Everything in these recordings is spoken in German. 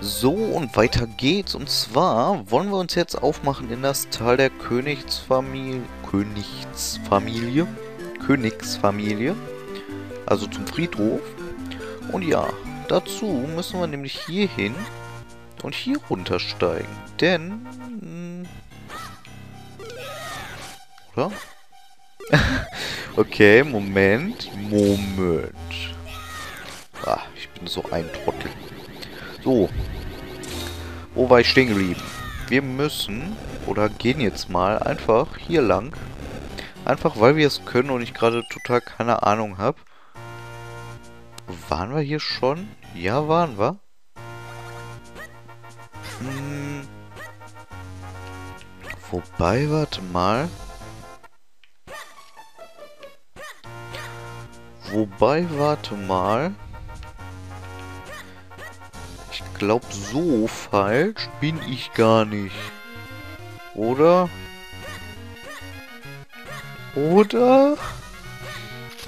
So, und weiter geht's. Und zwar wollen wir uns jetzt aufmachen in das Tal der Königsfamilie. Also zum Friedhof. Und ja, dazu müssen wir nämlich hier hin und hier runtersteigen. Denn... Oder? Okay, Moment. Ah, ich bin so ein Trottel. So. Wo war ich stehen geblieben? Wir müssen, oder gehen jetzt mal, einfach hier lang. Einfach, weil wir es können und ich gerade total keine Ahnung habe. Waren wir hier schon? Ja, waren wir. Hm. Wobei, warte mal. Ich glaube, so falsch bin ich gar nicht. Oder?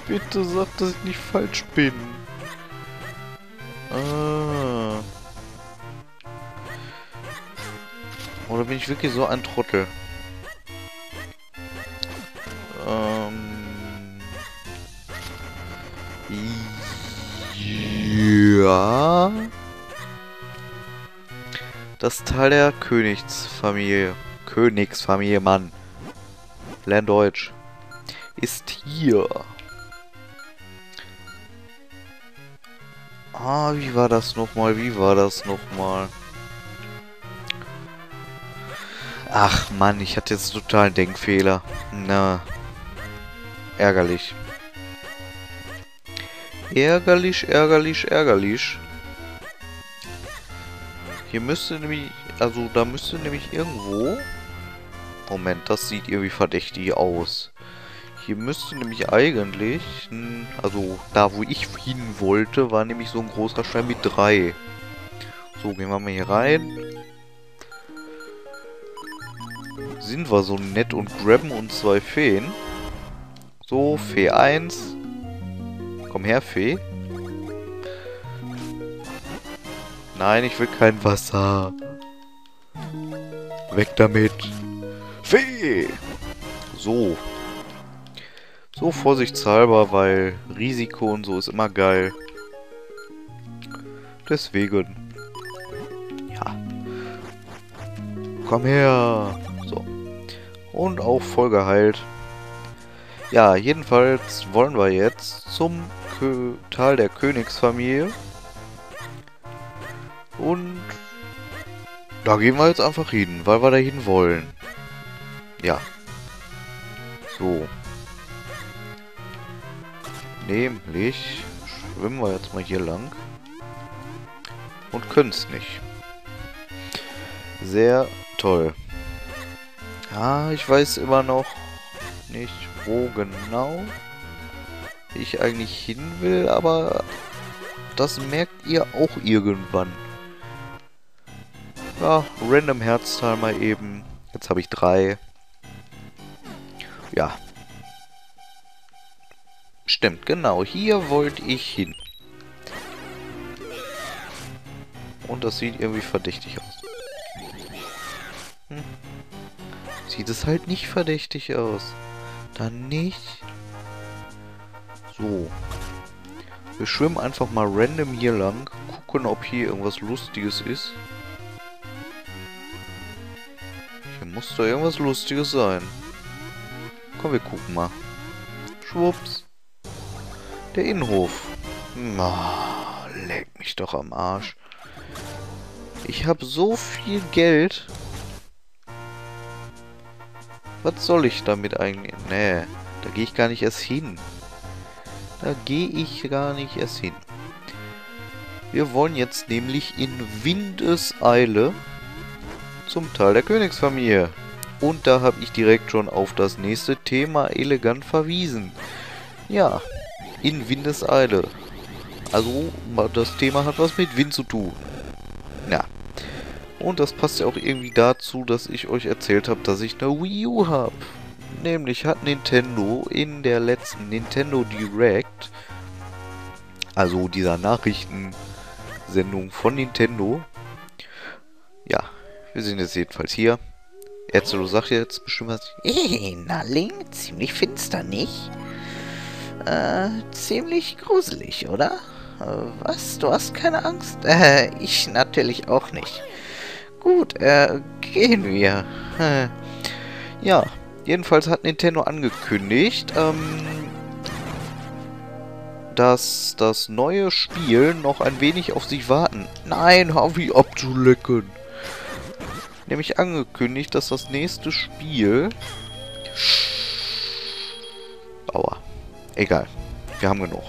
Bitte sag, dass ich nicht falsch bin. Ah. Oder bin ich wirklich so ein Trottel? Ja. Das Tal der Königsfamilie. Mann. Lern Deutsch. Ist hier. Ah, wie war das nochmal? Ach Mann, ich hatte jetzt total einen Denkfehler. Na. Ärgerlich. Ärgerlich. Hier müsste nämlich... Also, da müsste nämlich irgendwo... Moment, das sieht irgendwie verdächtig aus. Hier müsste nämlich eigentlich... Also, da wo ich hin wollte, war nämlich so ein großer Stein mit 3. So, gehen wir mal hier rein. Sind wir so nett und grabben uns 2 Feen. So, Fee 1... Komm her, Fee. Nein, ich will kein Wasser. Weg damit. Fee! So. So vorsichtshalber, weil Risiko und so ist immer geil. Deswegen. Ja. Komm her. So. Und auch voll geheilt. Ja, jedenfalls wollen wir jetzt zum Tal der Königsfamilie. Und da gehen wir jetzt einfach hin, weil wir da hin wollen. Ja. So. Nämlich schwimmen wir jetzt mal hier lang. Und können es nicht. Sehr toll. Ah, ich weiß immer noch nicht, wo genau ich eigentlich hin will, aber das merkt ihr auch irgendwann. Ja, random Herzteil mal eben. Jetzt habe ich 3. Ja. Stimmt, genau. Hier wollte ich hin. Und das sieht irgendwie verdächtig aus. Hm. Sieht es halt nicht verdächtig aus. Dann nicht. So. Wir schwimmen einfach mal random hier lang. Gucken, ob hier irgendwas Lustiges ist. Hier muss doch irgendwas Lustiges sein. Komm, wir gucken mal. Schwupps. Der Innenhof. Oh, leck mich doch am Arsch. Ich habe so viel Geld... Was soll ich damit eigentlich? Nee, da gehe ich gar nicht erst hin. Wir wollen jetzt nämlich in Windeseile zum Tal der Königsfamilie. Und da habe ich direkt schon auf das nächste Thema elegant verwiesen. Ja, in Windeseile. Also, das Thema hat was mit Wind zu tun. Ja. Und das passt ja auch irgendwie dazu, dass ich euch erzählt habe, dass ich eine Wii U habe. Nämlich hat Nintendo in der letzten Nintendo Direct, also dieser Nachrichtensendung Sendung von Nintendo. Ja, wir sind jetzt jedenfalls hier. Ezelo sagt jetzt bestimmt was. Nalling, ziemlich finster, nicht? Ziemlich gruselig, oder? Was? Du hast keine Angst? Ich natürlich auch nicht. Gut, gehen wir. Ja, jedenfalls hat Nintendo angekündigt, dass das neue Spiel noch ein wenig auf sich warten. Nein, hab ich abzulecken. Nämlich angekündigt, dass das nächste Spiel... Aua. Egal. Wir haben genug.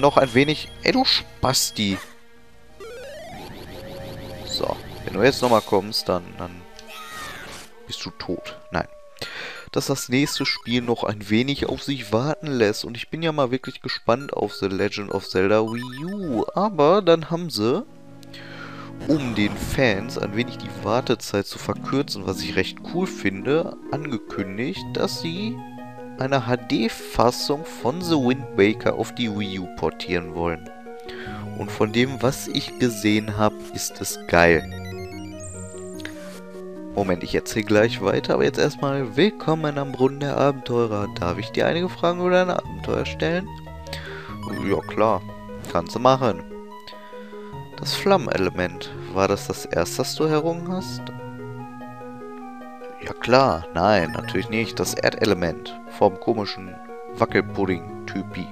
Noch ein wenig... Ey, du Spasti. So. Wenn du jetzt nochmal kommst, dann bist du tot. Nein. Dass das nächste Spiel noch ein wenig auf sich warten lässt. Und ich bin ja mal wirklich gespannt auf The Legend of Zelda Wii U. Aber dann haben sie... um den Fans ein wenig die Wartezeit zu verkürzen, was ich recht cool finde, angekündigt, dass sie eine HD-Fassung von The Wind Waker auf die Wii U portieren wollen. Und von dem, was ich gesehen habe, ist es geil. Moment, ich erzähle gleich weiter, aber jetzt erstmal willkommen am Brunnen der Abenteurer. Darf ich dir einige Fragen über dein Abenteuer stellen? Ja klar, kannst du machen. Das Flammenelement. War das erste, das du errungen hast? Ja klar, nein, natürlich nicht. Das Erdelement vom komischen Wackelpudding-Typi.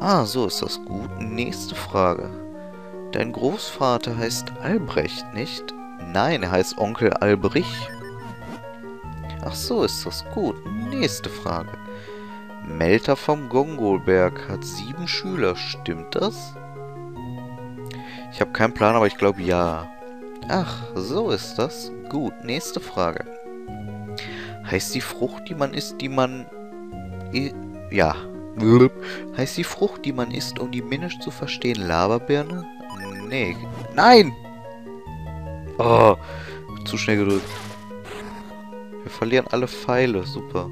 Ah, so ist das gut. Nächste Frage. Dein Großvater heißt Albrecht, nicht? Nein, er heißt Onkel Albrich. Ach, so ist das gut. Nächste Frage. Melter vom Gongolberg hat 7 Schüler, stimmt das? Ich habe keinen Plan, aber ich glaube, ja. Ach, so ist das. Gut, nächste Frage. Heißt die Frucht, die man isst, ja. Heißt die Frucht, die man isst, um die Minisch zu verstehen, Laberbirne? Nee. Nein! Oh, zu schnell gedrückt. Wir verlieren alle Pfeile. Super.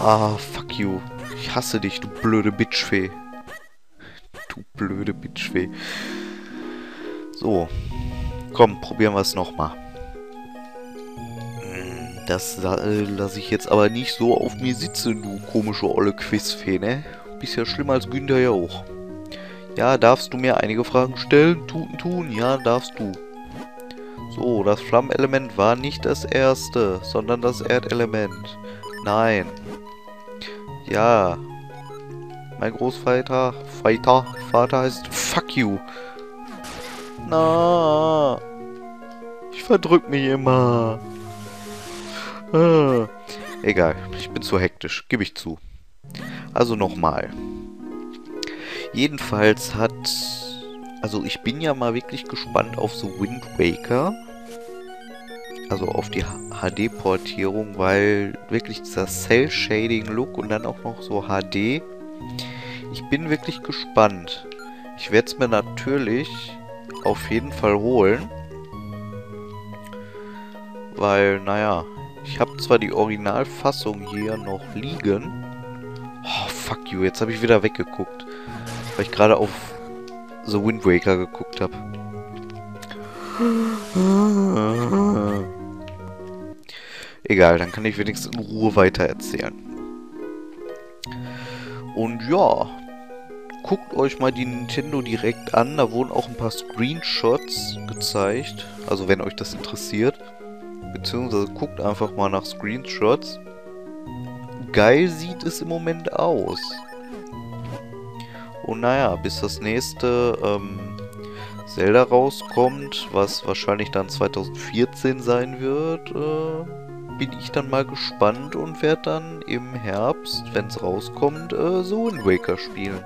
Ah, fuck you. Ich hasse dich, du blöde Bitchfee. Du blöde Bitchweh. So. Komm, probieren wir es nochmal. Das lasse ich jetzt aber nicht so auf mir sitzen, du komische olle Quizfee, ne? Bist ja schlimmer als Günther ja auch. Ja, darfst du mir einige Fragen stellen? Tun. Ja, darfst du. So, das Flammenelement war nicht das erste, sondern das Erdelement. Nein. Ja. Mein Großvater... Vater heißt... Fuck you! Na, ich verdrück mich immer! Egal, ich bin zu hektisch, gebe ich zu. Also nochmal. Jedenfalls hat... Also ich bin ja mal wirklich gespannt auf The Wind Waker. Also auf die HD-Portierung, weil wirklich dieser Cell-Shading-Look und dann auch noch so HD... Ich bin wirklich gespannt. Ich werde es mir natürlich auf jeden Fall holen. Weil, naja, ich habe zwar die Originalfassung hier noch liegen. Oh, fuck you, jetzt habe ich wieder weggeguckt. Weil ich gerade auf The Wind Waker geguckt habe. Egal, dann kann ich wenigstens in Ruhe weiter erzählen. Und ja... Guckt euch mal die Nintendo direkt an, da wurden auch ein paar Screenshots gezeigt, also wenn euch das interessiert, beziehungsweise guckt einfach mal nach Screenshots. Geil sieht es im Moment aus. Und naja, bis das nächste Zelda rauskommt, was wahrscheinlich dann 2014 sein wird, bin ich dann mal gespannt und werde dann im Herbst, wenn es rauskommt, so ein Waker spielen.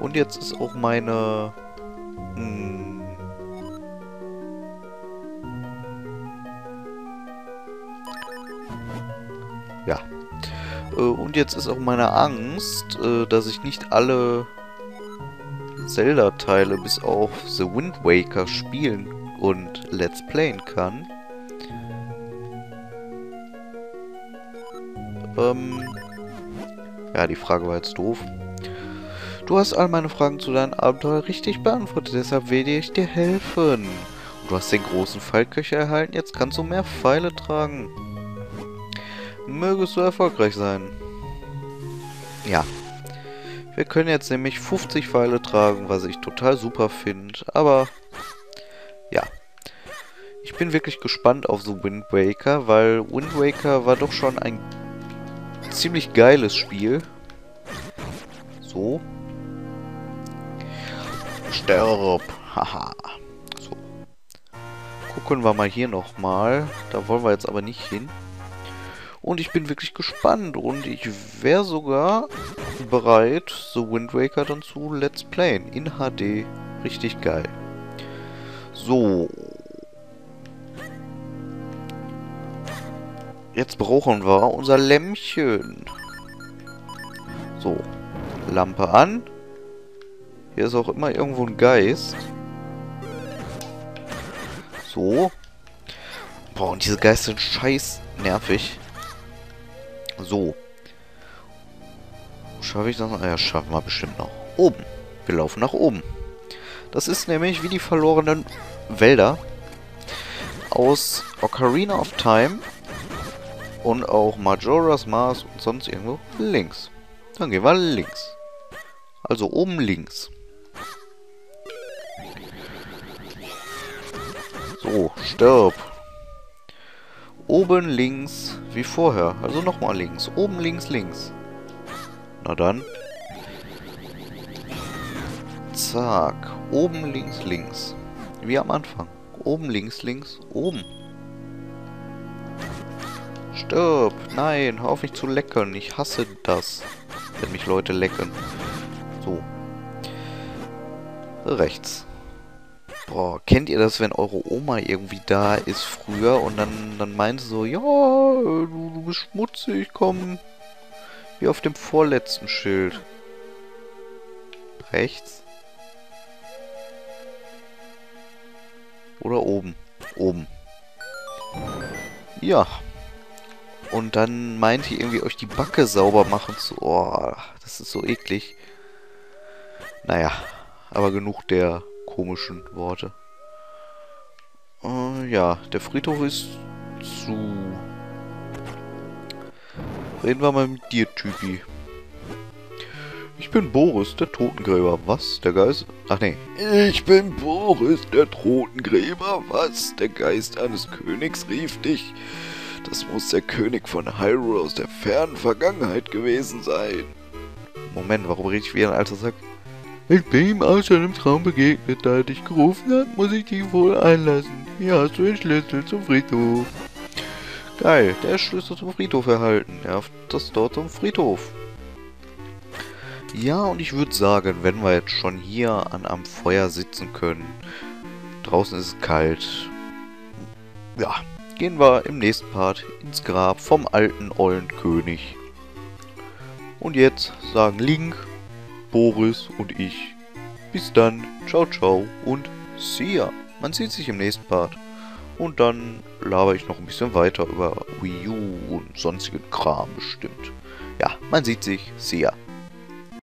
Und jetzt ist auch meine... Ja. Und jetzt ist auch meine Angst, dass ich nicht alle Zelda-Teile bis auf The Wind Waker spielen und Let's Playen kann. Ja, die Frage war jetzt doof. Du hast all meine Fragen zu deinem Abenteuer richtig beantwortet, deshalb werde ich dir helfen. Und du hast den großen Pfeilköcher erhalten, jetzt kannst du mehr Pfeile tragen. Mögest du erfolgreich sein. Ja. Wir können jetzt nämlich 50 Pfeile tragen, was ich total super finde. Aber, ja. Ich bin wirklich gespannt auf The Wind Waker, weil Wind Waker war doch schon ein ziemlich geiles Spiel. So. Sterb. Haha. So. Gucken wir mal hier nochmal. Da wollen wir jetzt aber nicht hin. Und ich bin wirklich gespannt. Und ich wäre sogar bereit, The Wind Waker dann zu Let's Playen. In HD. Richtig geil. So. Jetzt brauchen wir unser Lämpchen. So. Lampe an. Hier ist auch immer irgendwo ein Geist. So. Boah, und diese Geister sind scheiß nervig. So. Schaffe ich das noch? Ja, schaffen wir bestimmt noch. Oben. Wir laufen nach oben. Das ist nämlich wie die verlorenen Wälder aus Ocarina of Time. Und auch Majora's Maske und sonst irgendwo links. Dann gehen wir links. Also oben links. So, stirb. Oben links, wie vorher. Also nochmal links. Oben links, links. Na dann. Zack. Oben links, links. Wie am Anfang. Oben links, links, oben. Stirb! Nein, hör auf mich zu lecken. Ich hasse das, wenn mich Leute lecken. So. Rechts. Boah, kennt ihr das, wenn eure Oma irgendwie da ist früher und dann meint sie so, ja, du bist schmutzig, komm. Hier auf dem vorletzten Schild. Rechts. Oder oben. Oben. Ja. Und dann meint ihr irgendwie, euch die Backe sauber machen zu... Oh, das ist so eklig. Naja, aber genug der komischen Worte. Ja, der Friedhof ist zu. Reden wir mal mit dir, Typi. Ich bin Boris, der Totengräber. Was? Der Geist? Ach nee. Ich bin Boris, der Totengräber. Was? Der Geist eines Königs rief dich. Das muss der König von Hyrule aus der fernen Vergangenheit gewesen sein. Moment, warum rede ich wie ein alter Sack? Ich bin ihm aus einem Traum begegnet, da er dich gerufen hat, muss ich dich wohl einlassen. Hier hast du den Schlüssel zum Friedhof. Geil, der Schlüssel zum Friedhof erhalten. Er hat das dort zum Friedhof. Ja, und ich würde sagen, wenn wir jetzt schon hier am Feuer sitzen können. Draußen ist es kalt. Ja. Gehen wir im nächsten Part ins Grab vom alten ollen König. Und jetzt sagen Link, Boris und ich. Bis dann, ciao ciao und see ya. Man sieht sich im nächsten Part. Und dann labere ich noch ein bisschen weiter über Wii U und sonstigen Kram bestimmt. Ja, man sieht sich, see ya.